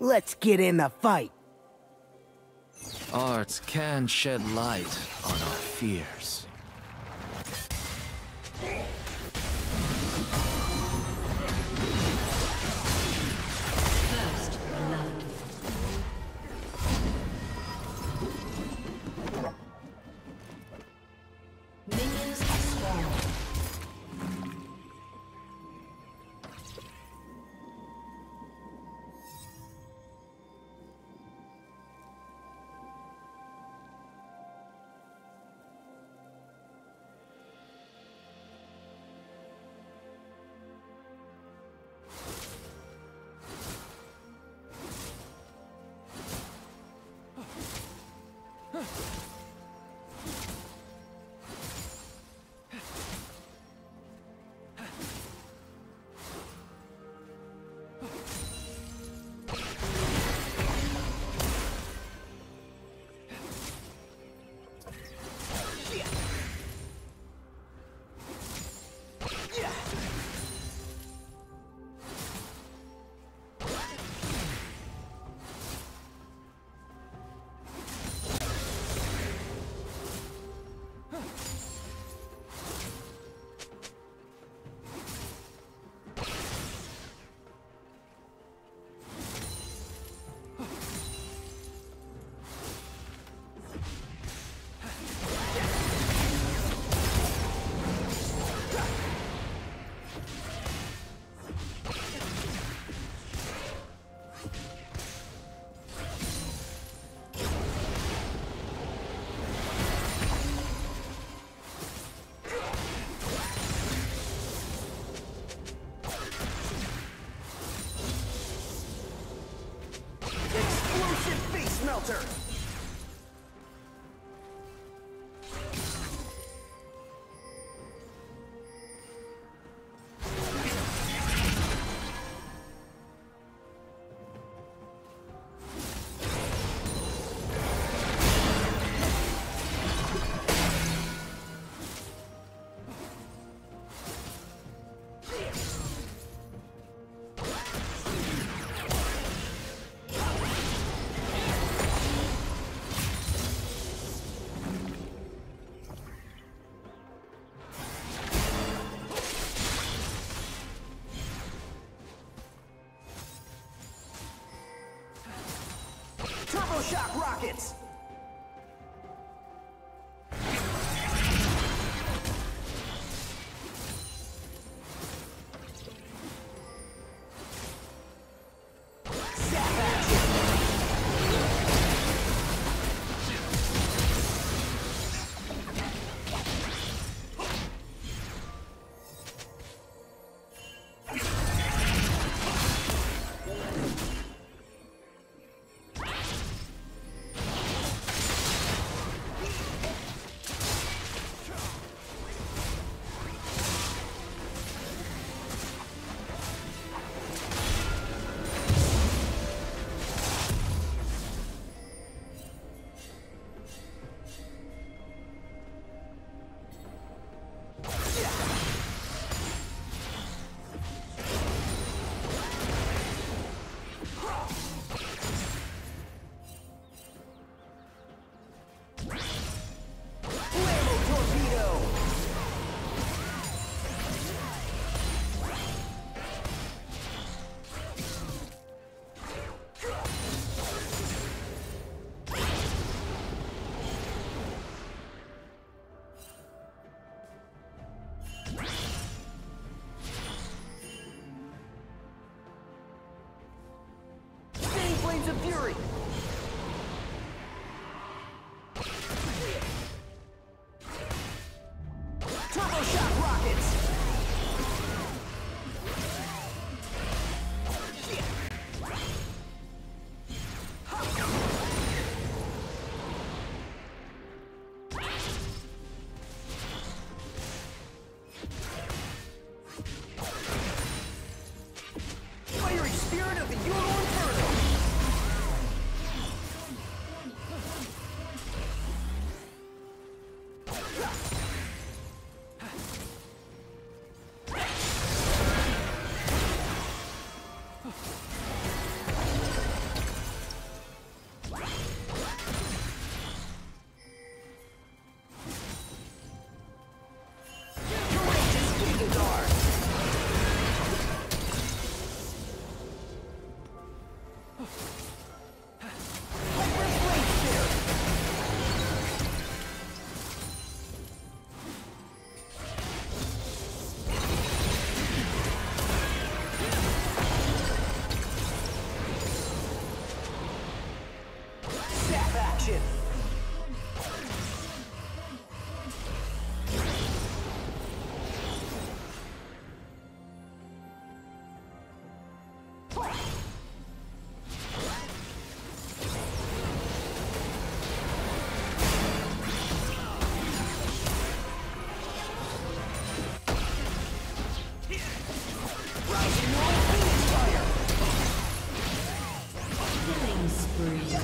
Let's get in the fight. Art can shed light on our fears. Shock rockets! breathe.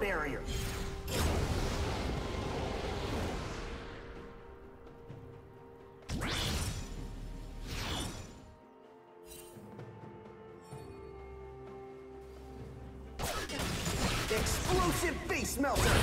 Barrier. Explosive face melter.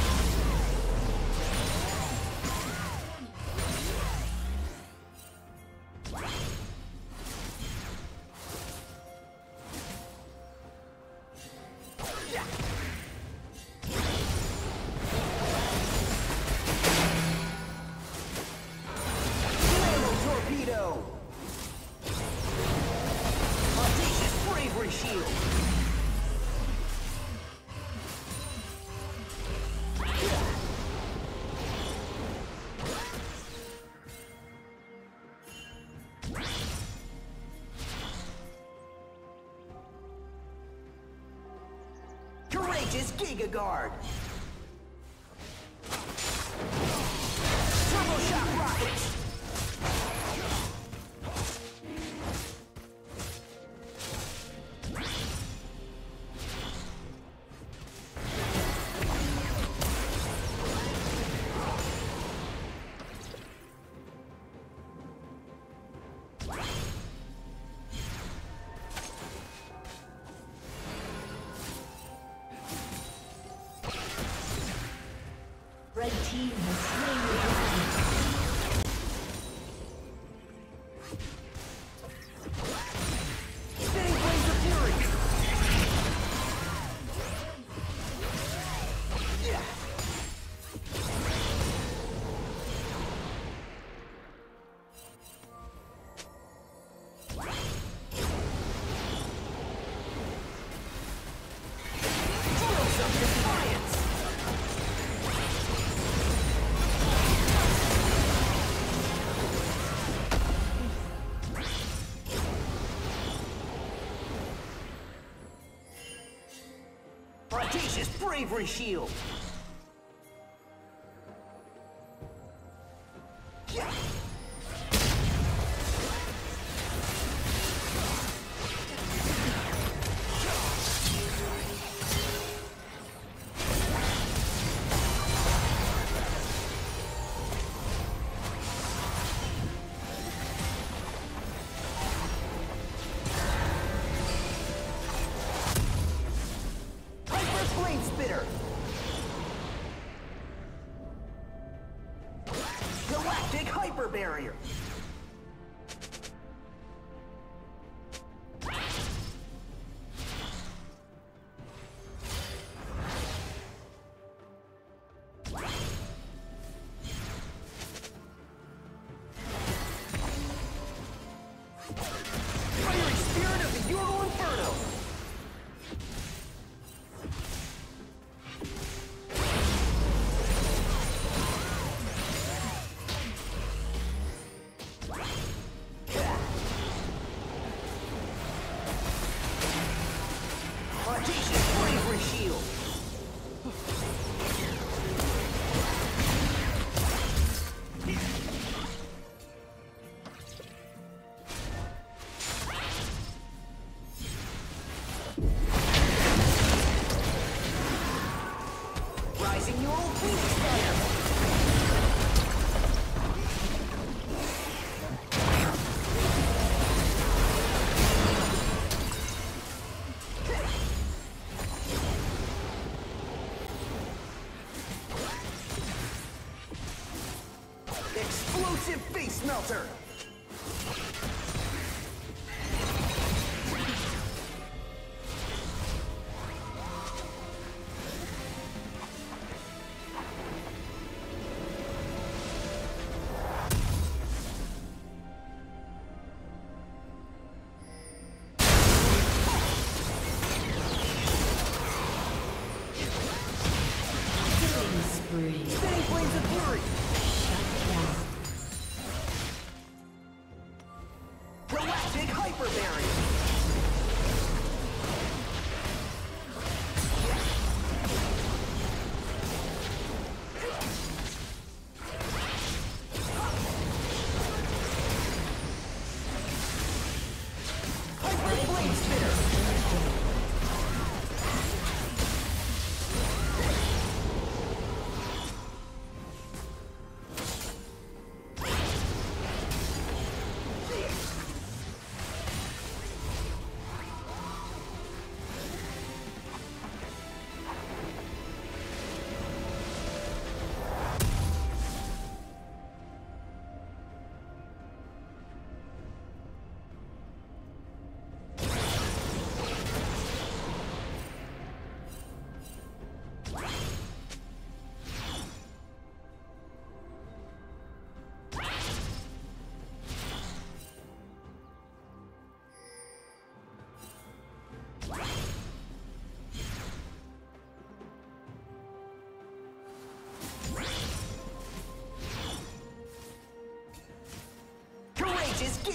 Courageous GigaGuard. Turbo shock rockets. Red team has slain the dragon. Spinning blades of fury. Yeah. Tools of defiance. Audacious bravery shield. Yeah. Galactic hyper barrier. Explosive face melter. Spinning blades of fury. Shut down.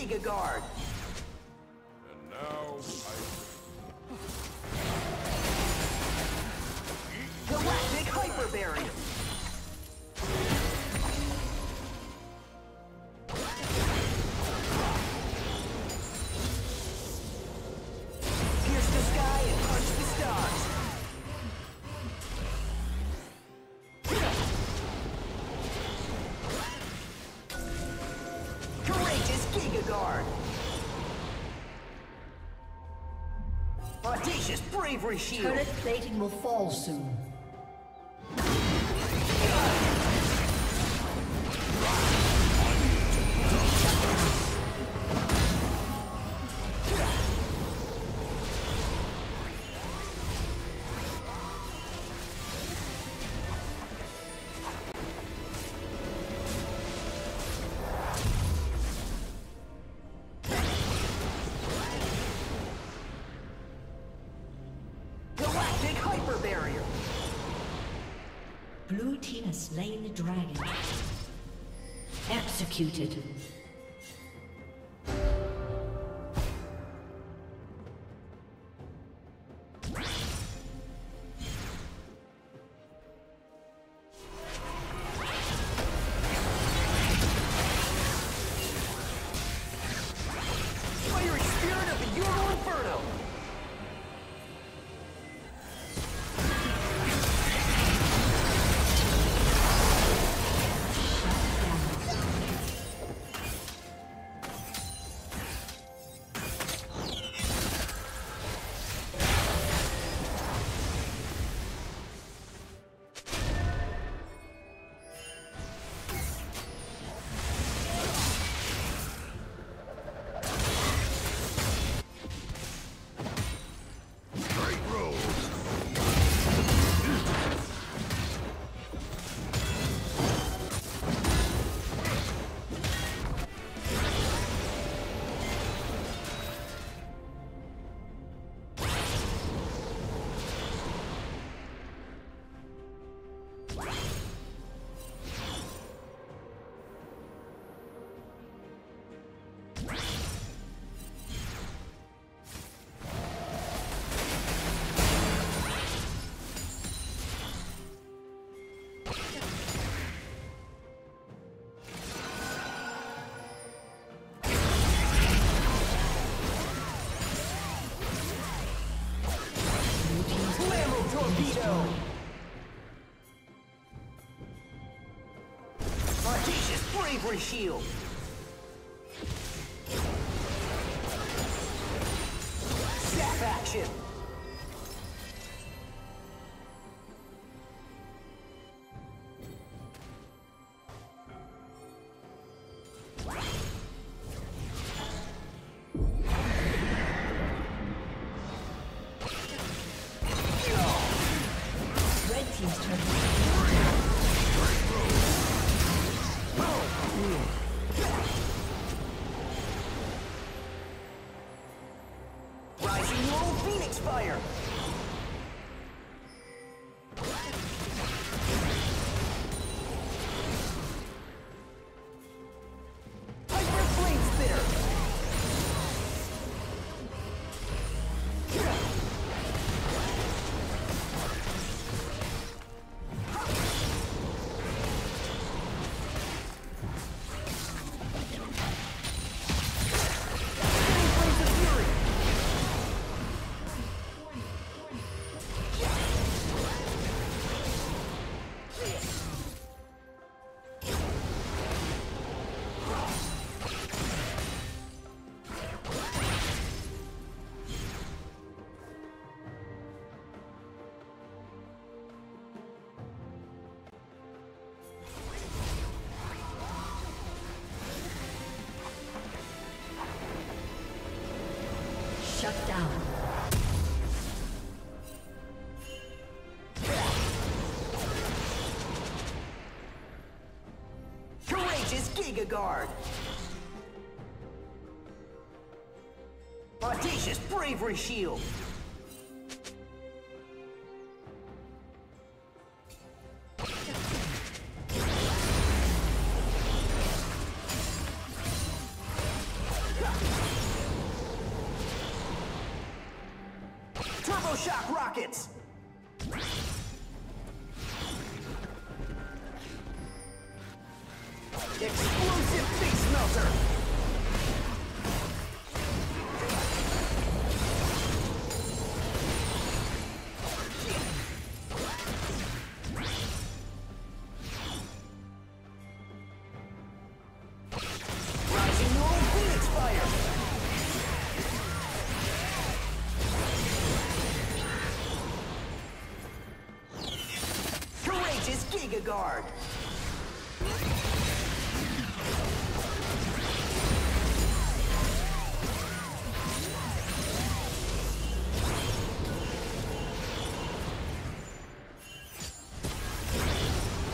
GigaGuard. And now I... Galactic Hyperberry. GigaGuard. Audacious bravery shield. Turret plating will fall soon. Blue team has slain the dragon. Executed. Audacious bravery shield. Snap action. Fire! Shut down. Courageous GigaGuard. Audacious bravery shield. Shock rockets! Explosive face melter! Rising roll phoenix fire! GigaGuard. Galactic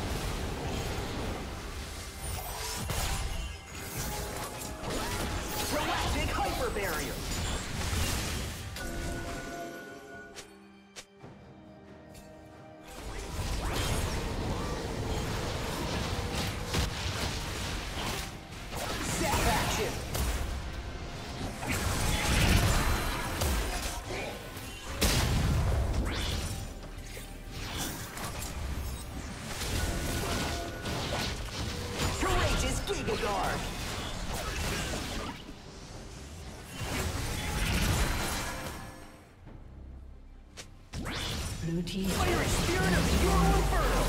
hyper barrier. GigaGuard. Blue team. Fire spirit of your inferno.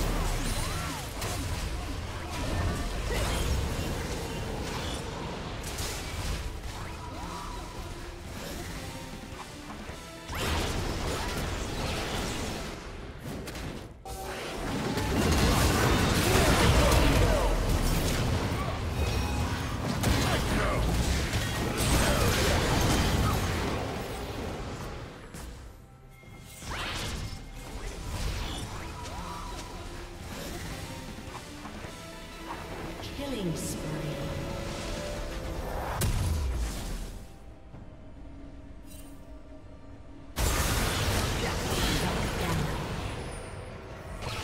Killing spree.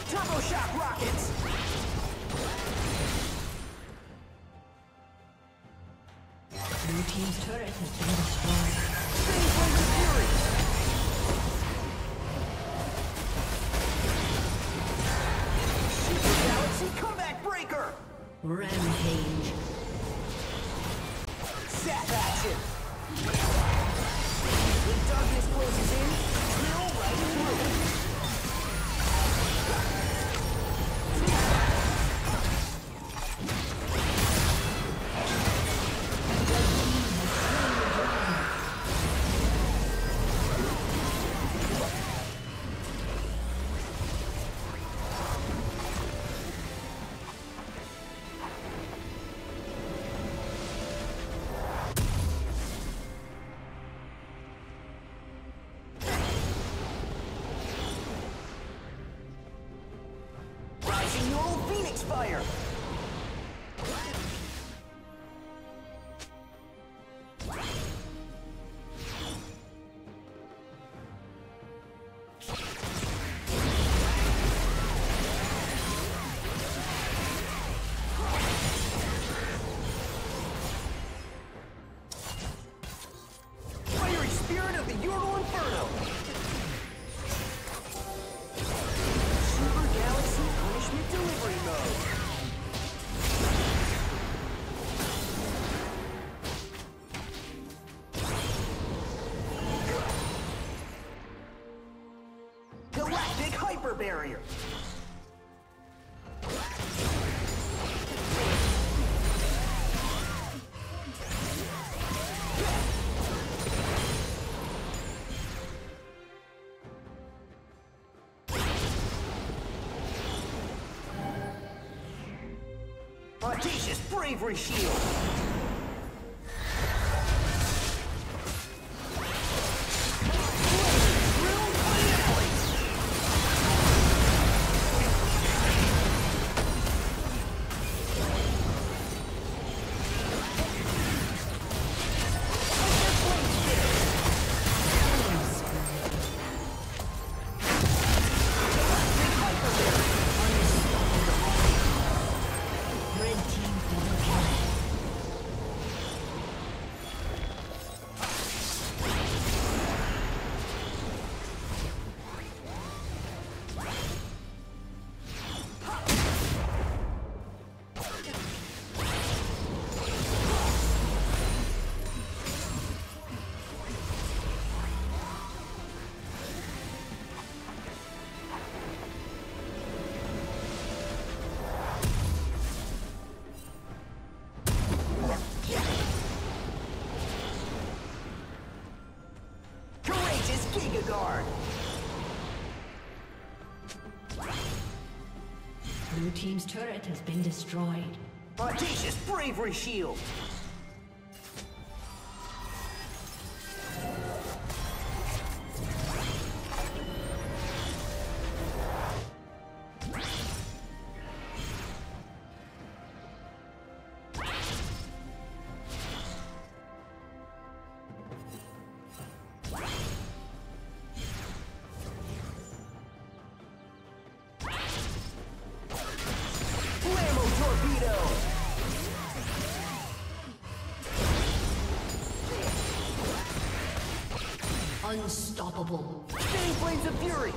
Turbo shock rockets. Blue team's turret has been destroyed. Save from the fury. Rampage. Zap action. When darkness closes in, drill right fire. Fiery spirit of the Ural Inferno. Super Galaxy Punishment Delivery Mode. Barrier. Audacious bravery shield. GigaGuard. Blue team's turret has been destroyed. Audacious bravery shield. Unstoppable. Same flames of fury.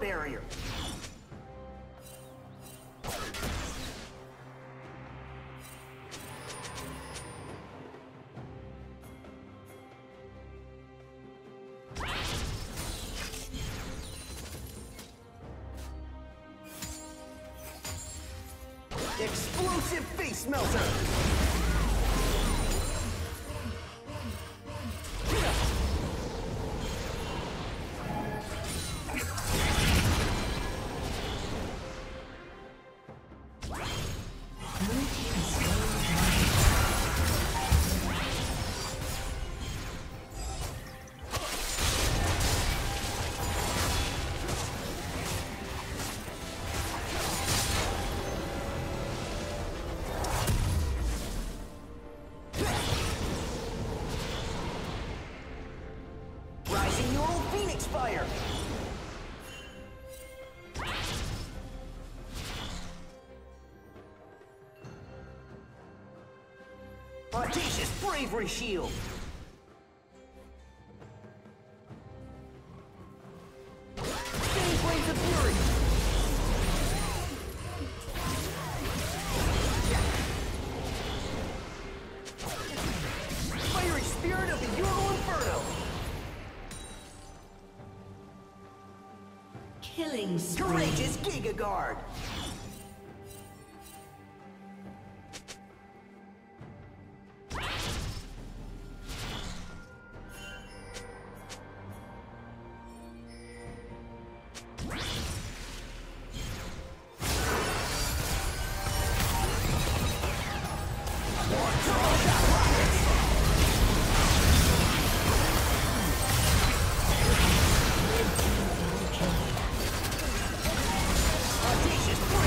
Barrier. Explosive face melter. Fire! Audacious bravery shield! Courageous GigaGuard! Just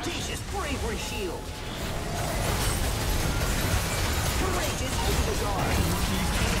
Audacious bravery shield. Courageous GigaGuard.